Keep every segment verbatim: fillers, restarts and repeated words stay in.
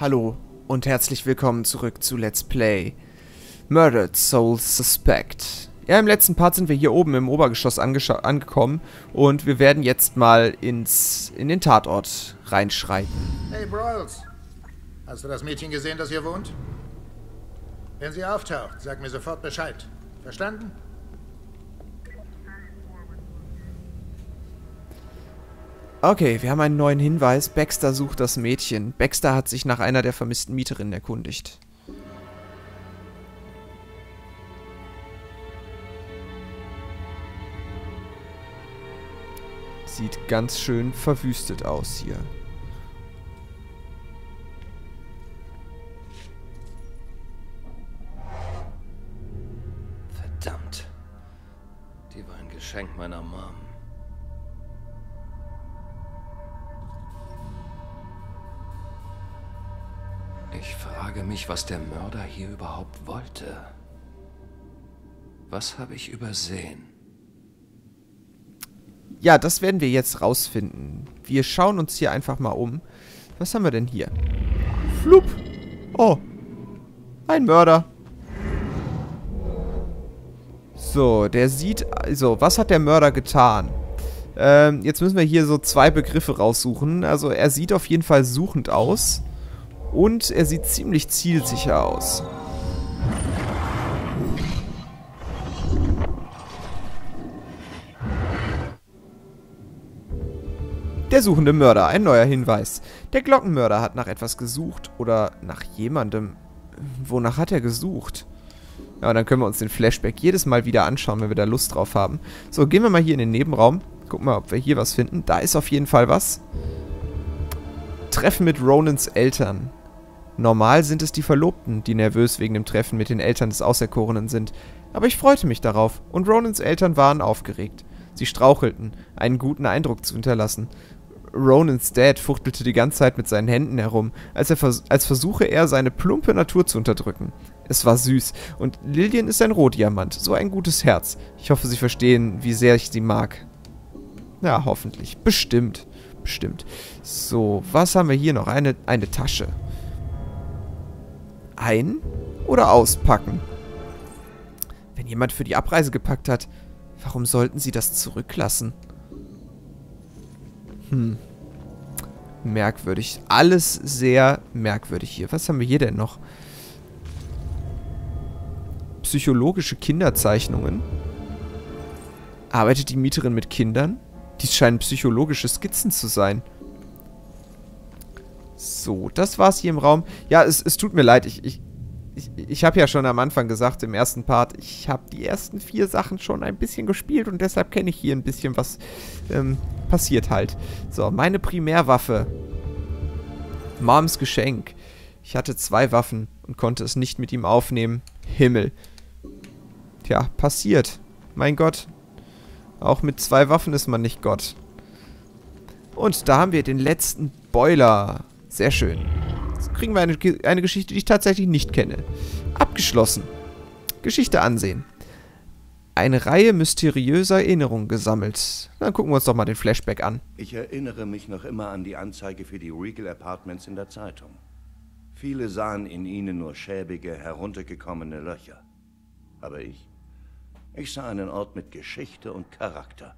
Hallo und herzlich willkommen zurück zu Let's Play Murdered: Soul Suspect. Ja, im letzten Part sind wir hier oben im Obergeschoss angekommen und wir werden jetzt mal ins in den Tatort reinschreiten. Hey Broyles, hast du das Mädchen gesehen, das hier wohnt? Wenn sie auftaucht, sag mir sofort Bescheid. Verstanden? Okay, wir haben einen neuen Hinweis. Baxter sucht das Mädchen. Baxter hat sich nach einer der vermissten Mieterinnen erkundigt. Sieht ganz schön verwüstet aus hier. Verdammt. Die war ein Geschenk meiner Mom. Ich frage mich, was der Mörder hier überhaupt wollte. Was habe ich übersehen? Ja, das werden wir jetzt rausfinden. Wir schauen uns hier einfach mal um. Was haben wir denn hier? Flup! Oh! Ein Mörder! So, der sieht... Also, was hat der Mörder getan? Ähm, jetzt müssen wir hier so zwei Begriffe raussuchen. Also, er sieht auf jeden Fall suchend aus. Und er sieht ziemlich zielsicher aus. Der suchende Mörder, ein neuer Hinweis. Der Glockenmörder hat nach etwas gesucht oder nach jemandem. Wonach hat er gesucht? Ja, und dann können wir uns den Flashback jedes Mal wieder anschauen, wenn wir da Lust drauf haben. So, gehen wir mal hier in den Nebenraum. Gucken mal, ob wir hier was finden. Da ist auf jeden Fall was. Treffen mit Ronans Eltern. Normal sind es die Verlobten, die nervös wegen dem Treffen mit den Eltern des Auserkorenen sind. Aber ich freute mich darauf und Ronans Eltern waren aufgeregt. Sie strauchelten, einen guten Eindruck zu hinterlassen. Ronans Dad fuchtelte die ganze Zeit mit seinen Händen herum, als, er vers als versuche er, seine plumpe Natur zu unterdrücken. Es war süß und Lillian ist ein Rohdiamant, so ein gutes Herz. Ich hoffe, Sie verstehen, wie sehr ich sie mag. Ja, hoffentlich. Bestimmt. Bestimmt. So, was haben wir hier noch? Eine, eine Tasche. Ein- oder auspacken? Wenn jemand für die Abreise gepackt hat, warum sollten sie das zurücklassen? Hm. Merkwürdig. Alles sehr merkwürdig hier. Was haben wir hier denn noch? Psychologische Kinderzeichnungen. Arbeitet die Mieterin mit Kindern? Dies scheinen psychologische Skizzen zu sein. So, das war's hier im Raum. Ja, es, es tut mir leid. Ich, ich, ich, ich habe ja schon am Anfang gesagt, im ersten Part, ich habe die ersten vier Sachen schon ein bisschen gespielt und deshalb kenne ich hier ein bisschen, was ähm, passiert halt. So, meine Primärwaffe. Moms Geschenk. Ich hatte zwei Waffen und konnte es nicht mit ihm aufnehmen. Himmel. Tja, passiert. Mein Gott. Auch mit zwei Waffen ist man nicht Gott. Und da haben wir den letzten Boiler. Sehr schön. Jetzt kriegen wir eine, eine Geschichte, die ich tatsächlich nicht kenne. Abgeschlossen. Geschichte ansehen. Eine Reihe mysteriöser Erinnerungen gesammelt. Dann gucken wir uns doch mal den Flashback an. Ich erinnere mich noch immer an die Anzeige für die Regal Apartments in der Zeitung. Viele sahen in ihnen nur schäbige, heruntergekommene Löcher. Aber ich... Ich sah einen Ort mit Geschichte und Charakter.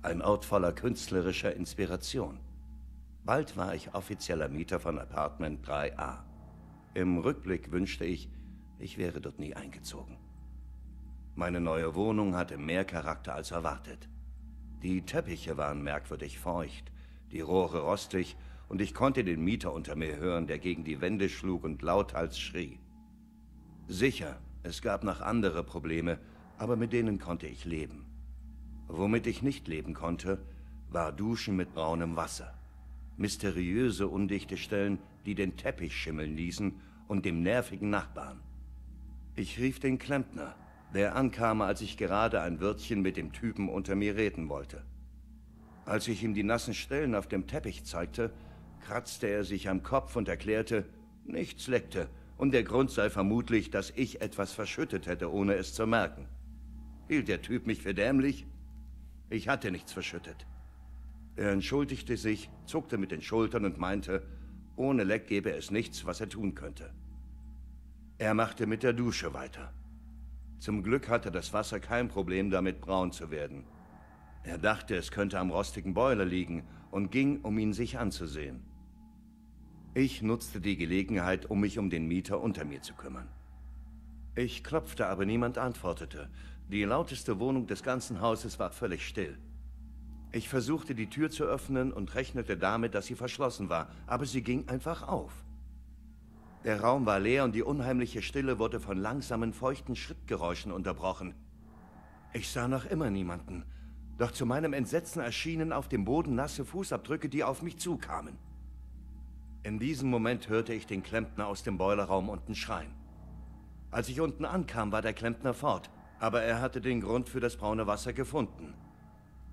Ein Ort voller künstlerischer Inspiration. Bald war ich offizieller Mieter von Apartment drei a. Im Rückblick wünschte ich, ich wäre dort nie eingezogen. Meine neue Wohnung hatte mehr Charakter als erwartet. Die Teppiche waren merkwürdig feucht, die Rohre rostig und ich konnte den Mieter unter mir hören, der gegen die Wände schlug und lauthals schrie. Sicher, es gab noch andere Probleme, aber mit denen konnte ich leben. Womit ich nicht leben konnte, war Duschen mit braunem Wasser. Mysteriöse, undichte Stellen, die den Teppich schimmeln ließen und dem nervigen Nachbarn. Ich rief den Klempner, der ankam, als ich gerade ein Wörtchen mit dem Typen unter mir reden wollte. Als ich ihm die nassen Stellen auf dem Teppich zeigte, kratzte er sich am Kopf und erklärte, nichts leckte und der Grund sei vermutlich, dass ich etwas verschüttet hätte, ohne es zu merken. Hielt der Typ mich für dämlich? Ich hatte nichts verschüttet. Er entschuldigte sich, zuckte mit den Schultern und meinte, Ohne Leck gäbe es nichts, was er tun könnte. Er machte mit der Dusche weiter. Zum Glück hatte das Wasser kein Problem damit, braun zu werden. Er dachte, es könnte am rostigen Boiler liegen und ging, um ihn sich anzusehen. Ich nutzte die Gelegenheit, um mich um den Mieter unter mir zu kümmern. Ich klopfte, aber niemand antwortete. Die lauteste Wohnung des ganzen Hauses war völlig still. Ich versuchte, die Tür zu öffnen und rechnete damit, dass sie verschlossen war, aber sie ging einfach auf. Der Raum war leer und die unheimliche Stille wurde von langsamen, feuchten Schrittgeräuschen unterbrochen. Ich sah noch immer niemanden, doch zu meinem Entsetzen erschienen auf dem Boden nasse Fußabdrücke, die auf mich zukamen. In diesem Moment hörte ich den Klempner aus dem Boilerraum unten schreien. Als ich unten ankam, war der Klempner fort, aber er hatte den Grund für das braune Wasser gefunden.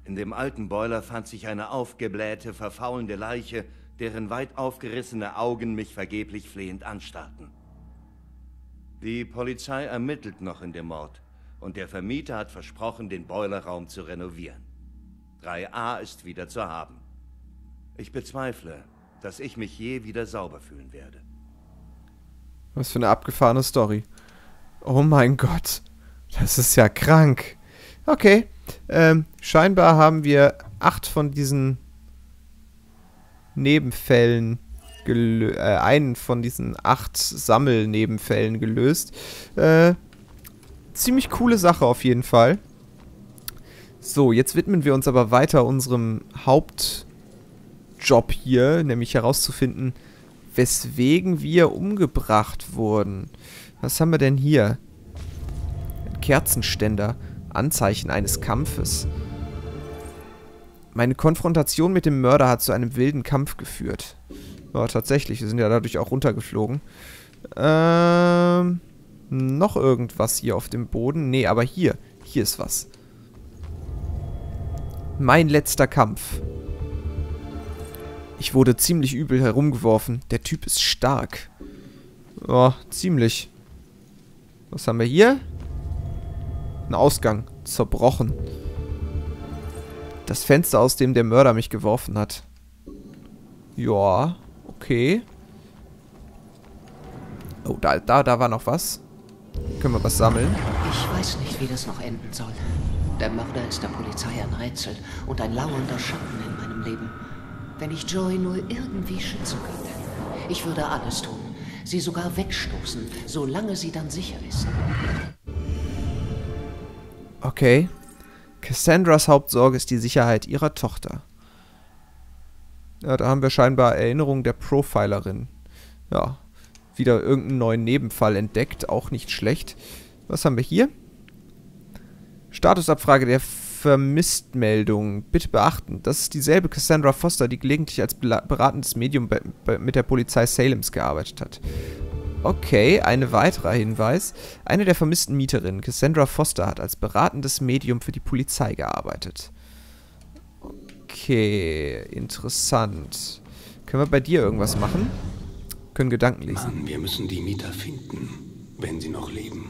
In dem alten Boiler fand sich eine aufgeblähte, verfaulende Leiche, deren weit aufgerissene Augen mich vergeblich flehend anstarrten. Die Polizei ermittelt noch in dem Mord und der Vermieter hat versprochen, den Boilerraum zu renovieren. drei a ist wieder zu haben. Ich bezweifle, dass ich mich je wieder sauber fühlen werde. Was für eine abgefahrene Story. Oh mein Gott, das ist ja krank. Okay. Ähm, scheinbar haben wir acht von diesen Nebenfällen, gelö äh, einen von diesen acht Sammelnebenfällen gelöst. Äh, ziemlich coole Sache auf jeden Fall. So, jetzt widmen wir uns aber weiter unserem Hauptjob hier, nämlich herauszufinden, weswegen wir umgebracht wurden. Was haben wir denn hier? Ein Kerzenständer. Anzeichen eines Kampfes. Meine Konfrontation mit dem Mörder hat zu einem wilden Kampf geführt. Ja, tatsächlich. Wir sind ja dadurch auch runtergeflogen. Ähm, noch irgendwas hier auf dem Boden? Nee, aber hier. Hier ist was. Mein letzter Kampf. Ich wurde ziemlich übel herumgeworfen. Der Typ ist stark. Ja, ziemlich. Was haben wir hier? Ein Ausgang. Zerbrochen. Das Fenster, aus dem der Mörder mich geworfen hat. Ja, okay. Oh, da, da, da war noch was. Können wir was sammeln? Ich weiß nicht, wie das noch enden soll. Der Mörder ist der Polizei ein Rätsel und ein lauernder Schatten in meinem Leben. Wenn ich Joy nur irgendwie schützen könnte. Ich würde alles tun. Sie sogar wegstoßen, solange sie dann sicher ist. Okay. Cassandras Hauptsorge ist die Sicherheit ihrer Tochter. Ja, da haben wir scheinbar Erinnerungen der Profilerin. Ja, wieder irgendeinen neuen Nebenfall entdeckt, auch nicht schlecht. Was haben wir hier? Statusabfrage der Vermisstmeldung. Bitte beachten, das ist dieselbe Cassandra Foster, die gelegentlich als beratendes Medium bei, bei, mit der Polizei Salems gearbeitet hat. Okay, ein weiterer Hinweis. Eine der vermissten Mieterinnen, Cassandra Foster, hat als beratendes Medium für die Polizei gearbeitet. Okay, interessant. Können wir bei dir irgendwas machen? Können Gedanken lesen. Mann, wir müssen die Mieter finden, wenn sie noch leben.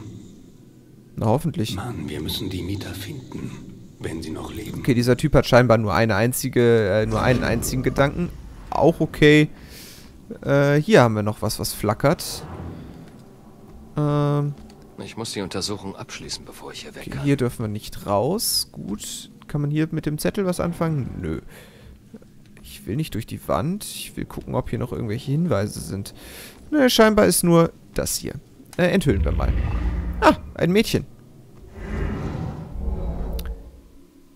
Na, hoffentlich. Mann, wir müssen die Mieter finden, wenn sie noch leben. Okay, dieser Typ hat scheinbar nur eine einzige, äh, nur einen einzigen Gedanken. Auch okay. Äh, hier haben wir noch was, was flackert. Ich muss die Untersuchung abschließen, bevor ich hier weg kann. Hier dürfen wir nicht raus. Gut. Kann man hier mit dem Zettel was anfangen? Nö. Ich will nicht durch die Wand. Ich will gucken, ob hier noch irgendwelche Hinweise sind. Nö, scheinbar ist nur das hier. Äh, enthüllen wir mal. Ah, ein Mädchen.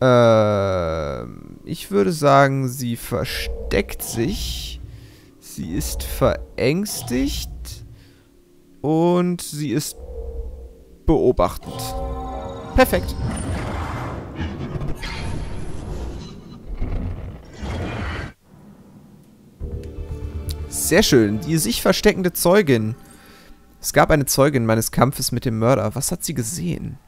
Ähm, ich würde sagen, sie versteckt sich. Sie ist verängstigt. Und sie ist beobachtend. Perfekt. Sehr schön. Die sich versteckende Zeugin. Es gab eine Zeugin meines Kampfes mit dem Mörder. Was hat sie gesehen?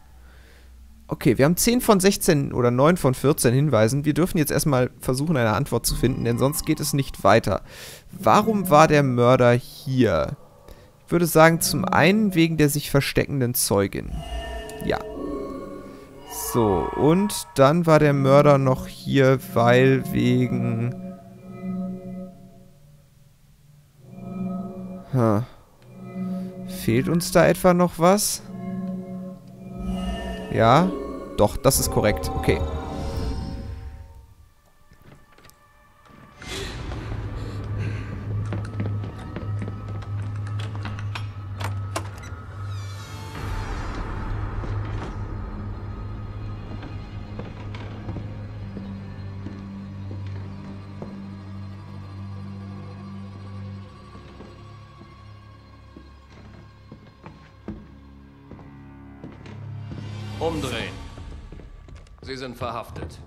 Okay, wir haben zehn von sechzehn oder neun von vierzehn Hinweisen. Wir dürfen jetzt erstmal versuchen, eine Antwort zu finden, denn sonst geht es nicht weiter. Warum war der Mörder hier? Ich würde sagen, zum einen wegen der sich versteckenden Zeugin. Ja. So, und dann war der Mörder noch hier, weil wegen... Ha. Fehlt uns da etwa noch was? Ja? Doch, das ist korrekt. Okay. Umdrehen. Sie sind verhaftet.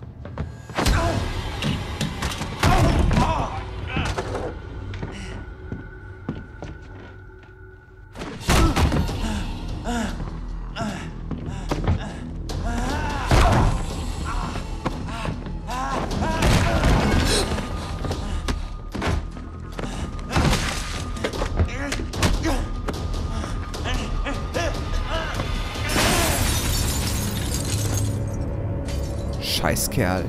Scheiß Kerl.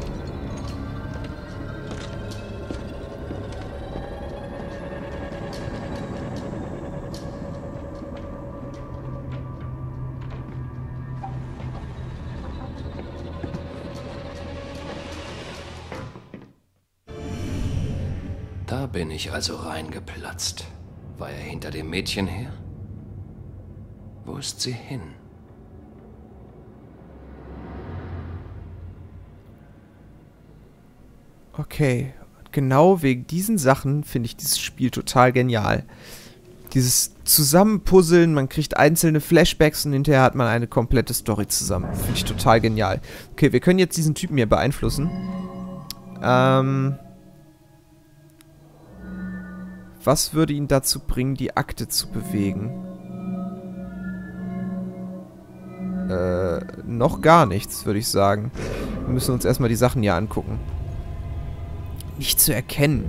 Da bin ich also reingeplatzt. War er hinter dem Mädchen her? Wo ist sie hin? Okay, und genau wegen diesen Sachen finde ich dieses Spiel total genial. Dieses Zusammenpuzzeln, man kriegt einzelne Flashbacks und hinterher hat man eine komplette Story zusammen. Finde ich total genial. Okay, wir können jetzt diesen Typen hier beeinflussen. Ähm, was würde ihn dazu bringen, die Akte zu bewegen? Äh, noch gar nichts, würde ich sagen. Wir müssen uns erstmal die Sachen hier angucken. Nicht zu erkennen.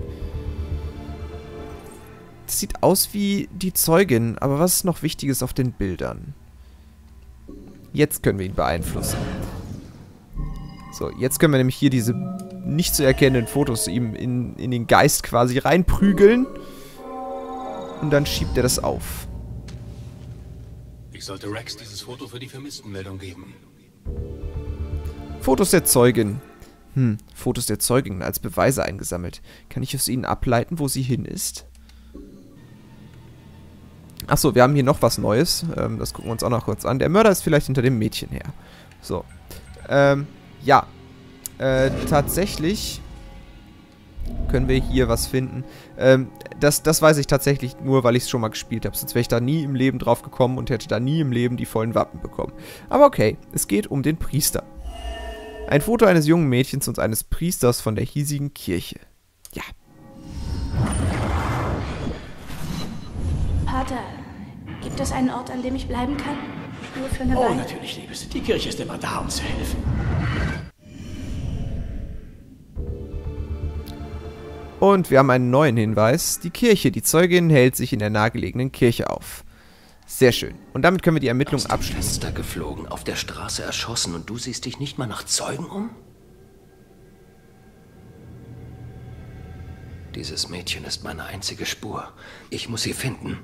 Das sieht aus wie die Zeugin, aber was ist noch Wichtiges auf den Bildern? Jetzt können wir ihn beeinflussen. So, jetzt können wir nämlich hier diese nicht zu erkennenden Fotos ihm in, in den Geist quasi reinprügeln. Und dann schiebt er das auf. Ich sollte Rex dieses Foto für die Vermisstenmeldung geben. Fotos der Zeugin. Hm, Fotos der Zeugin als Beweise eingesammelt. Kann ich aus ihnen ableiten, wo sie hin ist? Achso, wir haben hier noch was Neues. Ähm, das gucken wir uns auch noch kurz an. Der Mörder ist vielleicht hinter dem Mädchen her. So. Ähm, ja. Äh, tatsächlich können wir hier was finden. Ähm, das, das weiß ich tatsächlich nur, weil ich es schon mal gespielt habe. Sonst wäre ich da nie im Leben drauf gekommen und hätte da nie im Leben die vollen Wappen bekommen. Aber okay, es geht um den Priester. Ein Foto eines jungen Mädchens und eines Priesters von der hiesigen Kirche. Ja. Pater, gibt es einen Ort, an dem ich bleiben kann? Nur für eine Weile? Oh, natürlich, Liebes. Die Kirche ist immer da, um zu helfen. Und wir haben einen neuen Hinweis. Die Kirche, die Zeugin, hält sich in der nahegelegenen Kirche auf. Sehr schön. Und damit können wir die Ermittlungen abschließen. Aus dem Fenster geflogen, auf der Straße erschossen und du siehst dich nicht mal nach Zeugen um? Dieses Mädchen ist meine einzige Spur. Ich muss sie finden.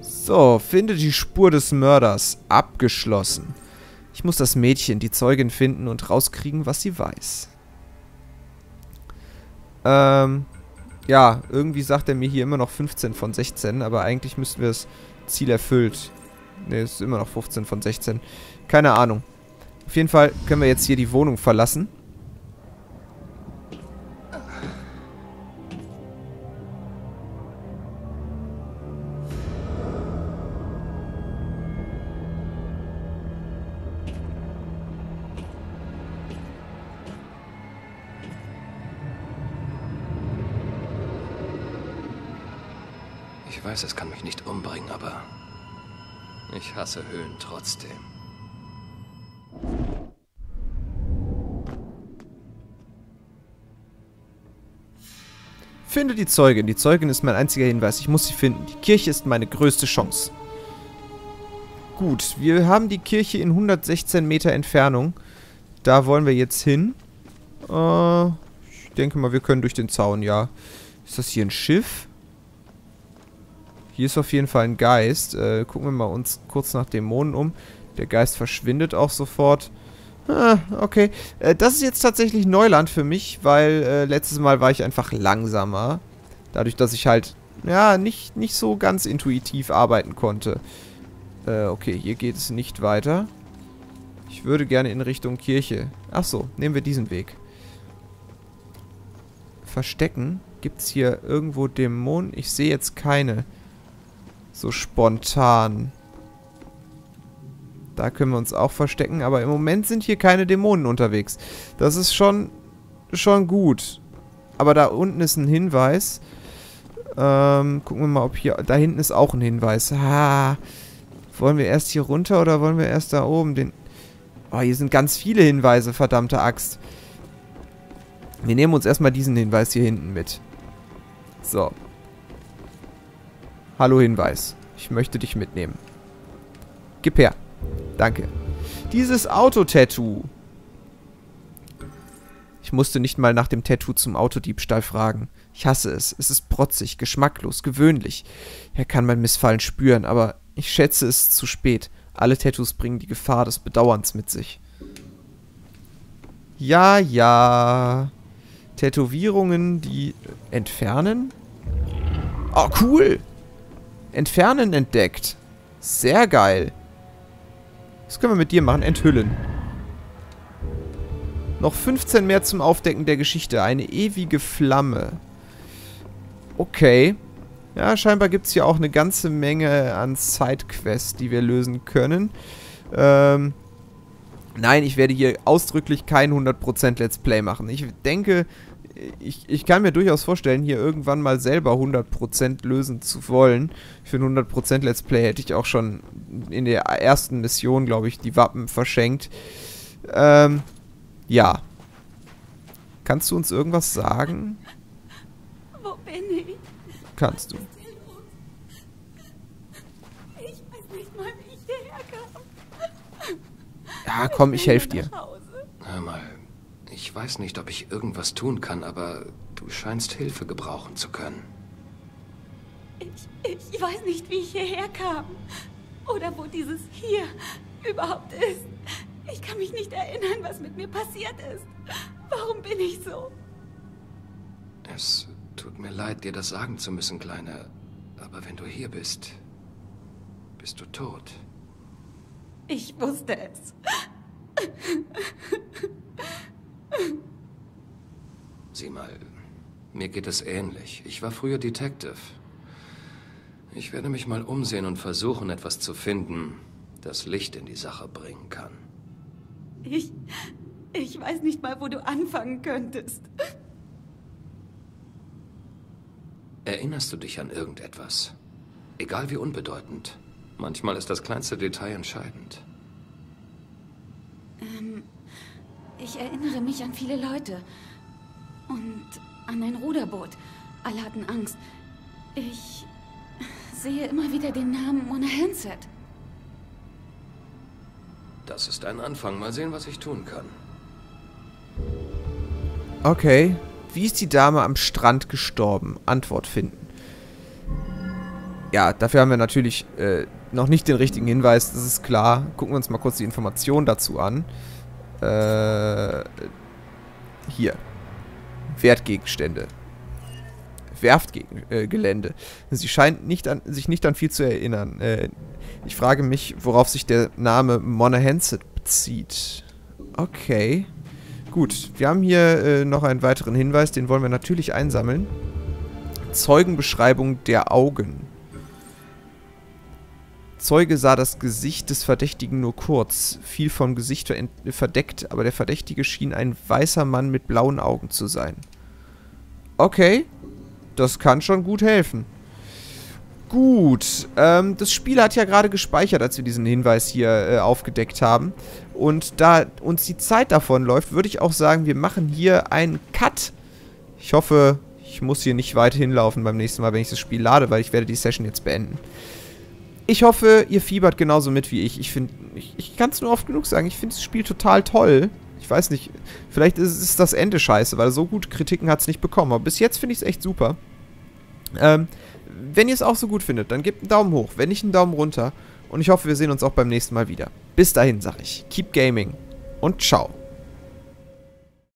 So, finde die Spur des Mörders. Abgeschlossen. Ich muss das Mädchen, die Zeugin, finden und rauskriegen, was sie weiß. Ähm... Ja, irgendwie sagt er mir hier immer noch fünfzehn von sechzehn, aber eigentlich müssten wir das Ziel erfüllt. Ne, es ist immer noch fünfzehn von sechzehn. Keine Ahnung. Auf jeden Fall können wir jetzt hier die Wohnung verlassen. Ich weiß, es kann mich nicht umbringen, aber ich hasse Höhlen trotzdem. Finde die Zeugin. Die Zeugin ist mein einziger Hinweis. Ich muss sie finden. Die Kirche ist meine größte Chance. Gut, wir haben die Kirche in hundertsechzehn Meter Entfernung. Da wollen wir jetzt hin. Äh, ich denke mal, wir können durch den Zaun, ja. Ist das hier ein Schiff? Hier ist auf jeden Fall ein Geist. Äh, gucken wir mal uns kurz nach Dämonen um. Der Geist verschwindet auch sofort. Ah, okay. Äh, das ist jetzt tatsächlich Neuland für mich, weil äh, letztes Mal war ich einfach langsamer. Dadurch, dass ich halt, ja, nicht, nicht so ganz intuitiv arbeiten konnte. Äh, okay, hier geht es nicht weiter. Ich würde gerne in Richtung Kirche. Achso, nehmen wir diesen Weg. Verstecken. Gibt es hier irgendwo Dämonen? Ich sehe jetzt keine. So spontan. Da können wir uns auch verstecken, aber im Moment sind hier keine Dämonen unterwegs. Das ist schon, schon gut. Aber da unten ist ein Hinweis. Ähm, gucken wir mal, ob hier... Da hinten ist auch ein Hinweis. Ah, wollen wir erst hier runter oder wollen wir erst da oben den... Oh, hier sind ganz viele Hinweise, verdammte Axt. Wir nehmen uns erstmal diesen Hinweis hier hinten mit. So. Hallo Hinweis. Ich möchte dich mitnehmen. Gib her. Danke. Dieses Autotattoo. Ich musste nicht mal nach dem Tattoo zum Autodiebstahl fragen. Ich hasse es. Es ist protzig, geschmacklos, gewöhnlich. Er kann mein Missfallen spüren, aber ich schätze es zu spät. Alle Tattoos bringen die Gefahr des Bedauerns mit sich. Ja, ja. Tätowierungen, die entfernen? Oh, cool! Entfernen entdeckt. Sehr geil. Das können wir mit dir machen. Enthüllen. Noch fünfzehn mehr zum Aufdecken der Geschichte. Eine ewige Flamme. Okay. Ja, scheinbar gibt es hier auch eine ganze Menge an Sidequests, die wir lösen können. Ähm, nein, ich werde hier ausdrücklich kein hundert Prozent Let's Play machen. Ich denke, ich, ich kann mir durchaus vorstellen, hier irgendwann mal selber hundert Prozent lösen zu wollen. Für ein hundert Prozent Let's Play hätte ich auch schon in der ersten Mission, glaube ich, die Wappen verschenkt. Ähm, ja. Kannst du uns irgendwas sagen? Wo bin ich? Kannst du. Ich weiß nicht mal, wie ich hierher kam. Ja, komm, ich helfe dir. Hör mal, ich weiß nicht, ob ich irgendwas tun kann, aber du scheinst Hilfe gebrauchen zu können. Ich, ich weiß nicht, wie ich hierher kam. Oder wo dieses hier überhaupt ist. Ich kann mich nicht erinnern, was mit mir passiert ist. Warum bin ich so? Es... Tut mir leid, dir das sagen zu müssen, Kleine. Aber wenn du hier bist, bist du tot. Ich wusste es. Sieh mal, mir geht es ähnlich. Ich war früher Detective. Ich werde mich mal umsehen und versuchen, etwas zu finden, das Licht in die Sache bringen kann. Ich... ich weiß nicht mal, wo du anfangen könntest. Erinnerst du dich an irgendetwas? Egal wie unbedeutend. Manchmal ist das kleinste Detail entscheidend. Ähm, ich erinnere mich an viele Leute. Und an ein Ruderboot. Alle hatten Angst. Ich sehe immer wieder den Namen Mona Hansen. Das ist ein Anfang. Mal sehen, was ich tun kann. Okay. Wie ist die Dame am Strand gestorben? Antwort finden. Ja, dafür haben wir natürlich äh, noch nicht den richtigen Hinweis, das ist klar. Gucken wir uns mal kurz die Informationen dazu an. Äh, hier. Wertgegenstände. Werftgelände. Äh, Sie scheint nicht an, sich nicht an viel zu erinnern. Äh, ich frage mich, worauf sich der Name Mona Hansen bezieht. Okay. Gut, wir haben hier äh, noch einen weiteren Hinweis, den wollen wir natürlich einsammeln. Zeugenbeschreibung der Augen. Zeuge sah das Gesicht des Verdächtigen nur kurz, viel vom Gesicht verdeckt, aber der Verdächtige schien ein weißer Mann mit blauen Augen zu sein. Okay, das kann schon gut helfen. Gut, ähm, das Spiel hat ja gerade gespeichert, als wir diesen Hinweis hier äh, aufgedeckt haben. Und da uns die Zeit davonläuft, würde ich auch sagen, wir machen hier einen Cut. Ich hoffe, ich muss hier nicht weit hinlaufen beim nächsten Mal, wenn ich das Spiel lade, weil ich werde die Session jetzt beenden. Ich hoffe, ihr fiebert genauso mit wie ich. Ich finde, ich, ich kann es nur oft genug sagen, ich finde das Spiel total toll. Ich weiß nicht, vielleicht ist, ist das Ende scheiße, weil so gut Kritiken hat es nicht bekommen. Aber bis jetzt finde ich es echt super. Ähm... Wenn ihr es auch so gut findet, dann gebt einen Daumen hoch, wenn nicht einen Daumen runter. Und ich hoffe, wir sehen uns auch beim nächsten Mal wieder. Bis dahin, sage ich. Keep gaming und ciao.